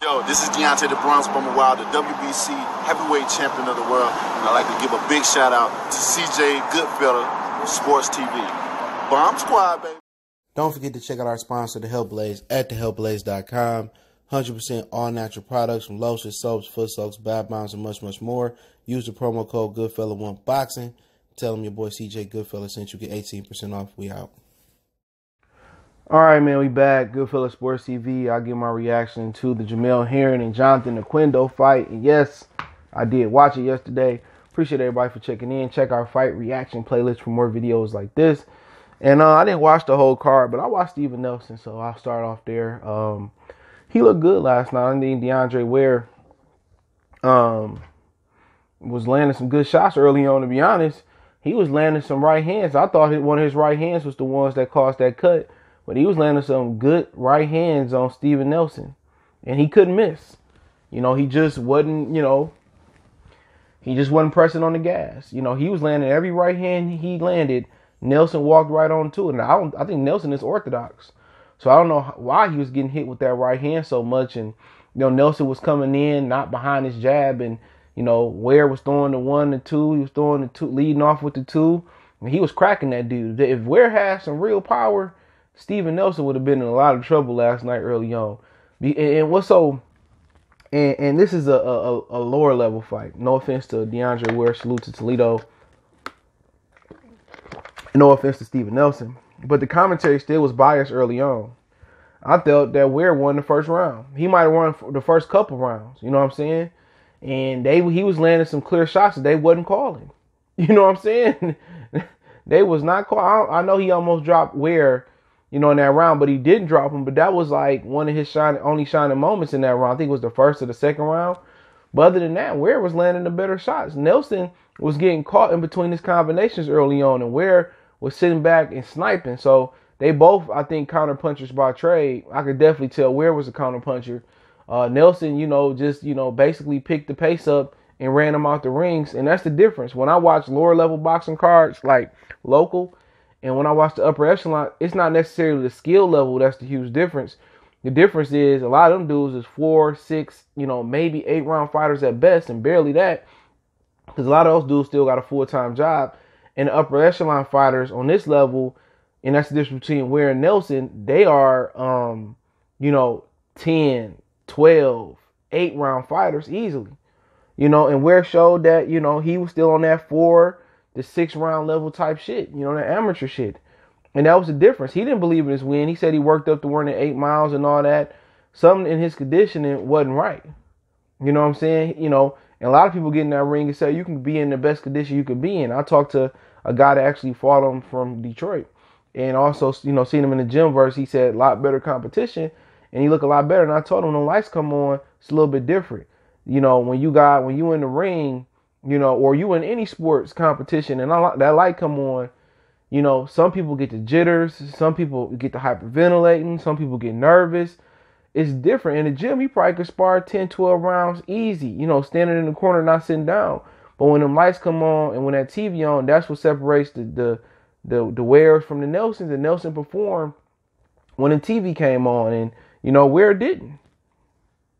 Yo, this is Deontay "The Bronze Bomber" Wilder, the WBC heavyweight champion of the world. And I'd like to give a big shout out to CJ Goodfella Sports TV. Bomb Squad, baby. Don't forget to check out our sponsor, The Hellblaze, at thehellblaze.com. 100% all natural products from lotions, soaps, foot soaks, bath bombs, and much, much more. Use the promo code Goodfella1Boxing. Tell them your boy CJ Goodfella sent you. Get 18% off. We out. All right, man, we back. Goodfella Sports TV. I'll give my reaction to the Jamel Herring and Jonathan Oquendo fight. And yes, I did watch it yesterday. Appreciate everybody for checking in. Check our fight reaction playlist for more videos like this. And I didn't watch the whole card, but I watched Steven Nelson, so I'll start off there. He looked good last night. I think DeAndre Ware was landing some good shots early on, to be honest. He was landing some right hands. I thought one of his right hands was the ones that caused that cut, but he was landing some good right hands on Steven Nelson, and he couldn't miss. You know, he just wasn't, you know, he just wasn't pressing on the gas. You know, he was landing every right hand he landed. Nelson walked right on to it. And I think Nelson is orthodox. So I don't know why he was getting hit with that right hand so much. And, you know, Nelson was coming in, not behind his jab. And, you know, Ware was throwing the one, the two. He was throwing the two, leading off with the two. And he was cracking that dude. If Ware had some real power, Steven Nelson would have been in a lot of trouble last night early on. And what's so, and this is a lower level fight. No offense to DeAndre Ware. Salute to Toledo. No offense to Steven Nelson, but the commentary still was biased early on. I felt that Ware won the first round. He might have won the first couple rounds, you know what I'm saying? And he was landing some clear shots that they wasn't calling. You know what I'm saying? They was not calling. I know he almost dropped Ware, you know, in that round, but he didn't drop him. But that was like one of his only shining moments in that round. I think it was the first or the second round. But other than that, Ware was landing the better shots. Nelson was getting caught in between his combinations early on, and Ware was sitting back and sniping. So they both, I think, counterpunchers by trade. I could definitely tell Ware was a counterpuncher. Nelson, you know, just, you know, basically picked the pace up and ran him out the rings. And that's the difference. When I watch lower level boxing cards, like local, and when I watch the upper echelon, it's not necessarily the skill level that's the huge difference. The difference is a lot of them dudes is 4, 6, you know, maybe 8-round fighters at best, and barely that, because a lot of those dudes still got a full-time job. And the upper echelon fighters on this level, and that's the difference between Ware and Nelson, they are, you know, 10, 12, 8-round fighters easily. You know, and Ware showed that, you know, he was still on that 4- to 6-round level type shit, you know, that amateur shit. And that was the difference. He didn't believe in his win. He said he worked up to running 8 miles and all that. Something in his conditioning wasn't right. You know what I'm saying? You know, and a lot of people get in that ring and say, you can be in the best condition you can be in. I talked to a guy that actually fought him from Detroit, and also, you know, seen him in the gym verse. He said a lot better competition, and he looked a lot better. And I told him, when the lights come on, it's a little bit different. You know, when you in the ring, you know, or you in any sports competition, and that light come on, you know, some people get the jitters, some people get the hyperventilating, some people get nervous. It's different. In the gym, you probably could spar 10, 12 rounds easy, you know, standing in the corner, not sitting down. But when them lights come on and when that TV on, that's what separates the Wares from the Nelsons. And Nelson performed when the TV came on, and, you know, Ware didn't.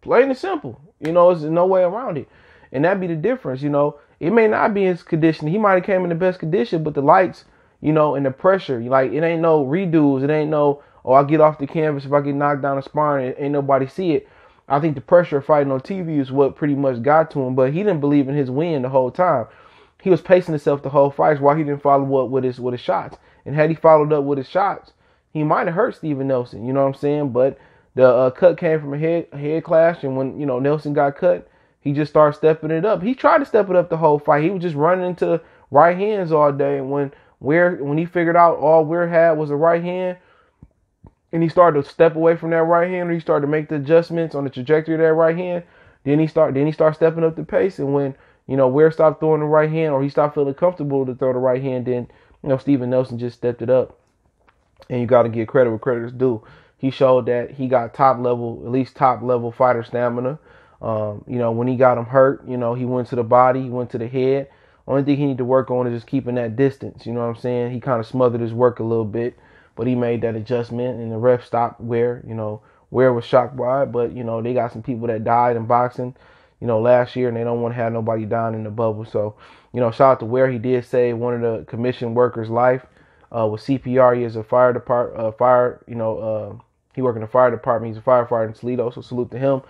Plain and simple. You know, there's no way around it. And that'd be the difference, you know. It may not be his condition. He might have came in the best condition, but the lights, you know, and the pressure, like, it ain't no redos. It ain't no, oh, I get off the canvas if I get knocked down the sparring, ain't nobody see it. I think the pressure of fighting on TV is what pretty much got to him, but he didn't believe in his win the whole time. He was pacing himself the whole fight. Why he didn't follow up with his shots. And had he followed up with his shots, he might have hurt Steven Nelson, you know what I'm saying? But the cut came from a head clash, and when, you know, Nelson got cut, he just started stepping it up. He tried to step it up the whole fight. He was just running into right hands all day, and when he figured out all Ware had was a right hand, and he started to step away from that right hand, or he started to make the adjustments on the trajectory of that right hand, then he started stepping up the pace. And when, you know, Ware stopped throwing the right hand, or he stopped feeling comfortable to throw the right hand, then, you know, Steven Nelson just stepped it up. And you got to give credit where credit is due. He showed that he got top level, at least top level fighter stamina. You know, when he got him hurt, you know, he went to the body, he went to the head. Only thing he need to work on is just keeping that distance. You know what I'm saying? He kind of smothered his work a little bit, but he made that adjustment, and the ref stopped Ware. You know, Ware was shocked by it, but, you know, they got some people that died in boxing, you know, last year, and they don't want to have nobody dying in the bubble. So, you know, shout out to Ware. He did save one of the commission workers' life with CPR. He is a fire department, he worked in the fire department. He's a firefighter in Toledo, so salute to him.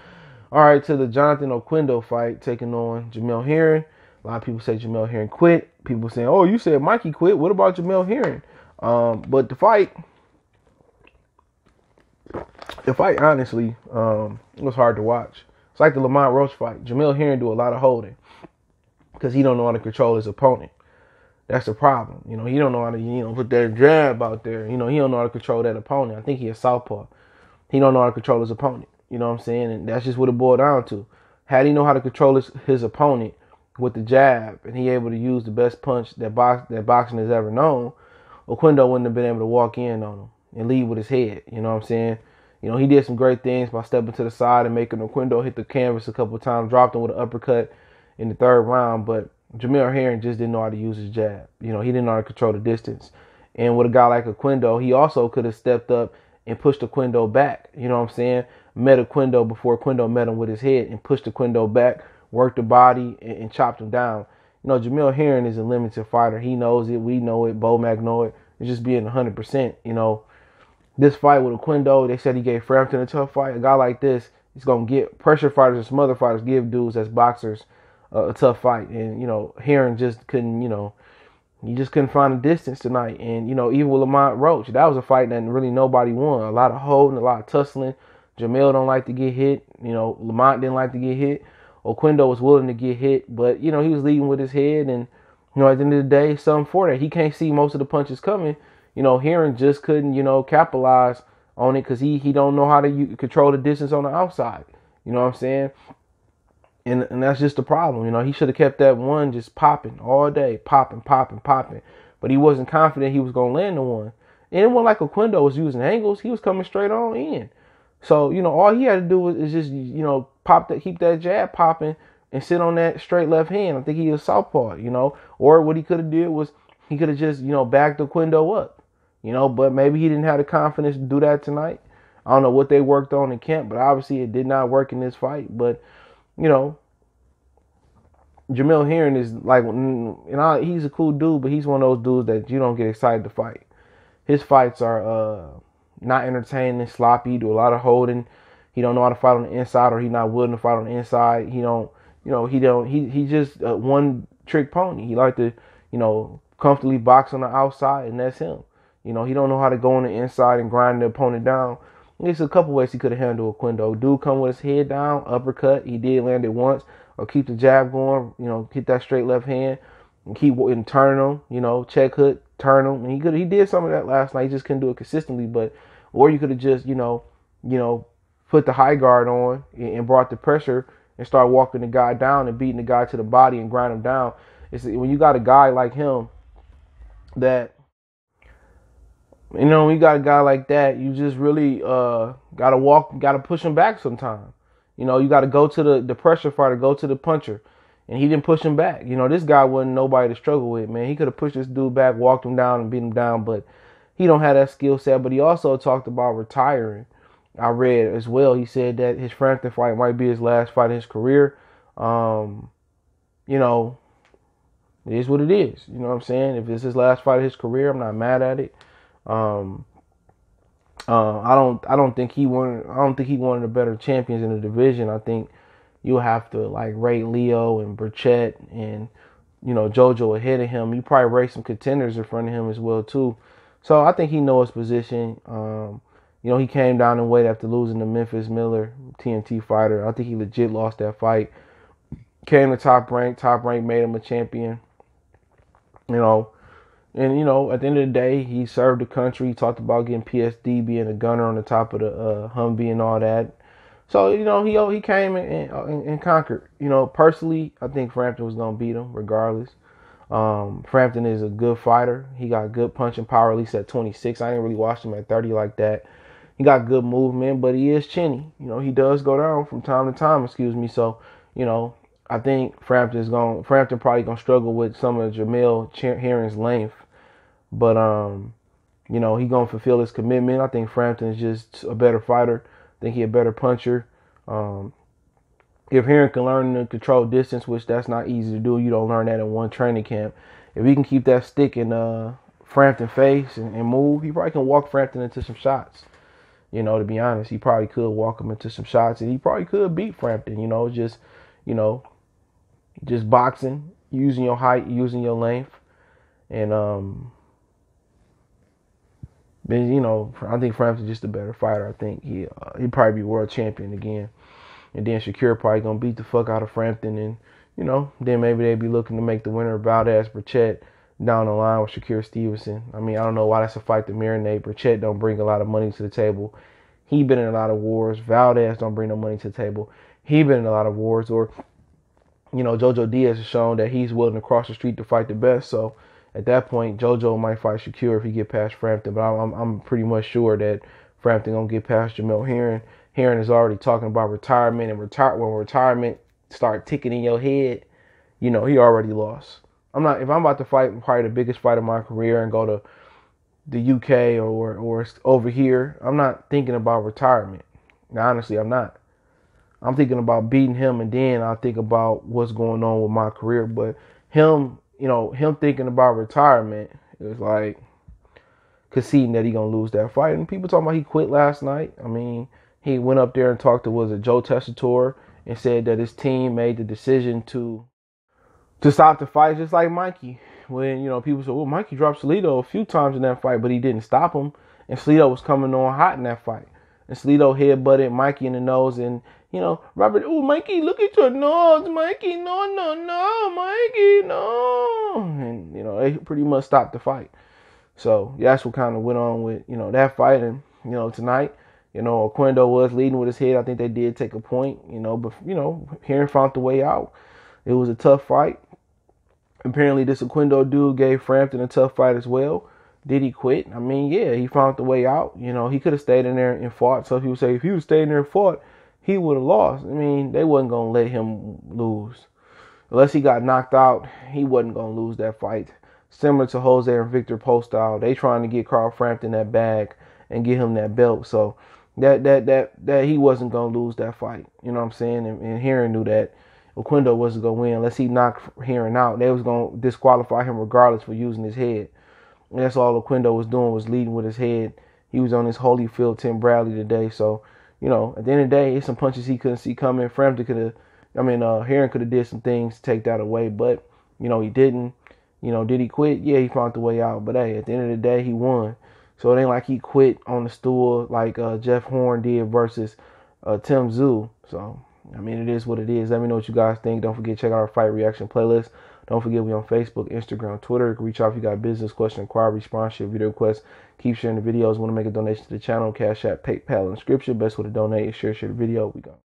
All right, to the Jonathan Oquendo fight, taking on Jamel Herring. A lot of people say Jamel Herring quit. People saying, oh, you said Mikey quit. What about Jamel Herring? But the fight honestly, it was hard to watch. It's like the Lamont Roach fight. Jamel Herring do a lot of holding because he don't know how to control his opponent. That's the problem. You know, he don't know how to, you know, put that jab out there. You know, he don't know how to control that opponent. I think he a southpaw. He don't know how to control his opponent. You know what I'm saying? And that's just what it boiled down to. Had he know how to control his opponent with the jab, and he able to use the best punch that boxing has ever known, Oquendo wouldn't have been able to walk in on him and lead with his head. You know what I'm saying? You know, he did some great things by stepping to the side and making Oquendo hit the canvas a couple of times, dropped him with an uppercut in the third round. But Jamel Herring just didn't know how to use his jab. You know, he didn't know how to control the distance. And with a guy like Oquendo, he also could have stepped up and pushed Oquendo back. You know what I'm saying? Met Oquendo before Oquendo met him with his head and pushed Oquendo back, worked the body, and chopped him down. You know, Jamel Herring is a limited fighter. He knows it. We know it. Bo Mack know it. It's just being 100%. You know, this fight with Oquendo, they said he gave Frampton a tough fight. A guy like this, he's going to get pressure fighters and some other fighters, give dudes as boxers a tough fight. And, you know, Herring just couldn't, you know, he just couldn't find the distance tonight. And, you know, even with Lamont Roach, that was a fight that really nobody won. A lot of holding, a lot of tussling. Jamel don't like to get hit. You know, Lamont didn't like to get hit. Oquendo was willing to get hit, but, you know, he was leading with his head, and, you know, at the end of the day, something for that. He can't see most of the punches coming. You know, Herring just couldn't, you know, capitalize on it because he don't know how to control the distance on the outside. You know what I'm saying? And that's just the problem. You know, he should have kept that one just popping all day, popping. But he wasn't confident he was going to land the one. And it wasn't like Oquendo was using angles. He was coming straight on in. So, you know, all he had to do was just, you know, keep that jab popping and sit on that straight left hand. I think he was southpaw, you know. Or what he could have did was he could have just, you know, backed Oquendo up, you know. But maybe he didn't have the confidence to do that tonight. I don't know what they worked on in camp, but obviously it did not work in this fight. But, you know, Jamel Herring is like, he's a cool dude, but he's one of those dudes that you don't get excited to fight. His fights are not entertaining, sloppy, do a lot of holding. He don't know how to fight on the inside, or he not willing to fight on the inside. He's just a one trick pony. He like to, you know, comfortably box on the outside, and that's him. You know, he don't know how to go on the inside and grind the opponent down. There's a couple ways he could have handled Oquendo. Dude come with his head down, uppercut. He did land it once, or keep the jab going, you know, hit that straight left hand and turn him, you know, check hook, turn him. And he did some of that last night. He just couldn't do it consistently. But, or you could have just, you know, put the high guard on and brought the pressure and start walking the guy down and beating the guy to the body and grind him down. It's when you got a guy like him that, you know, when you got a guy like that, you just really gotta push him back sometime. You know, you gotta go to the pressure fighter, go to the puncher. And he didn't push him back. You know, this guy wasn't nobody to struggle with, man. He could have pushed this dude back, walked him down, and beat him down, but he don't have that skill set. But he also talked about retiring. I read as well. He said that his Frampton fight might be his last fight in his career. You know, it is what it is. You know what I'm saying? If it's his last fight of his career, I'm not mad at it. I don't think he wanted a better champions in the division. I think you'll have to, like, rate Leo and Brichette and, you know, JoJo ahead of him. You probably rate some contenders in front of him as well, too. So I think he knows his position. You know, he came down in weight after losing to Memphis Miller, TNT fighter. I think he legit lost that fight. Came to Top Rank. Top Rank made him a champion. You know, and, you know, at the end of the day, he served the country. He talked about getting PSD, being a gunner on the top of the Humvee and all that. So, you know, he came and conquered. You know, personally, I think Frampton was going to beat him regardless. Frampton is a good fighter. He got good punch and power, at least at 26. I didn't really watch him at 30 like that. He got good movement, but he is chinny. You know, he does go down from time to time, So, you know, I think Frampton probably going to struggle with some of Jamel Herring's length. But, you know, he going to fulfill his commitment. I think Frampton is just a better fighter. I think he's a better puncher. If Herring can learn to control distance, which that's not easy to do, you don't learn that in one training camp. If he can keep that stick in Frampton face and move, he probably can walk Frampton into some shots. You know, to be honest, he probably could walk him into some shots, and he probably could beat Frampton. Just boxing, using your height, using your length, and I think Frampton's just a better fighter. I think he'd probably be world champion again. And then Shakur probably going to beat the fuck out of Frampton. And, then maybe they'd be looking to make the winner of Valdez, Brichette down the line with Shakur Stevenson. I mean, I don't know why that's a fight to marinate. Brichette don't bring a lot of money to the table. He been in a lot of wars. Valdez don't bring no money to the table. He been in a lot of wars. Or, JoJo Diaz has shown that he's willing to cross the street to fight the best. So, at that point, JoJo might fight Shakur if he get past Frampton. But I'm pretty much sure that Frampton going to get past Jamel Herring. Herring is already talking about retirement, and when retirement start ticking in your head, he already lost. If I'm about to fight probably the biggest fight of my career and go to the UK or over here, I'm not thinking about retirement. Now, honestly, I'm not. I'm thinking about beating him, and then I'll think about what's going on with my career. But him thinking about retirement is like conceding that he gonna lose that fight. And people talking about he quit last night. He went up there and talked to Joe Tessitore and said that his team made the decision to stop the fight, just like Mikey. When people said, "Well, Mikey dropped Salido a few times in that fight, but he didn't stop him." And Salido was coming on hot in that fight, and Salido headbutted Mikey in the nose. And Robert, "Oh, Mikey, look at your nose, Mikey! No, Mikey, no!" And they pretty much stopped the fight. So that's what kind of went on with that fight, and tonight. Oquendo was leading with his head. I think they did take a point, but, Herring found the way out. It was a tough fight. Apparently, this Oquendo dude gave Frampton a tough fight as well. Did he quit? Yeah, he found the way out. He could have stayed in there and fought. So, people say if he would have stayed in there and fought, he would have lost. They wasn't going to let him lose. Unless he got knocked out, he wasn't going to lose that fight. Similar to Jose and Victor Postal, they trying to get Carl Frampton that bag and get him that belt. So, that he wasn't going to lose that fight. And Herring knew that Oquendo wasn't going to win unless he knocked Herring out. They was going to disqualify him regardless for using his head. And that's all Oquendo was doing, was leading with his head. He was on his Holyfield Tim Bradley today. So, at the end of the day, it's some punches he couldn't see coming. Herring could have did some things to take that away. But, he didn't. Did he quit? Yeah, he found the way out. But, hey, at the end of the day, he won. So it ain't like he quit on the stool like Jeff Horn did versus Tim Zhu. So, it is what it is. Let me know what you guys think. Don't forget, check out our Fight Reaction playlist. Don't forget, we're on Facebook, Instagram, Twitter. You can reach out if you got business, question, inquiry, sponsorship, video requests. Keep sharing the videos. Want to make a donation to the channel? Cash App, PayPal, and description. Best way to donate is share the video. We go.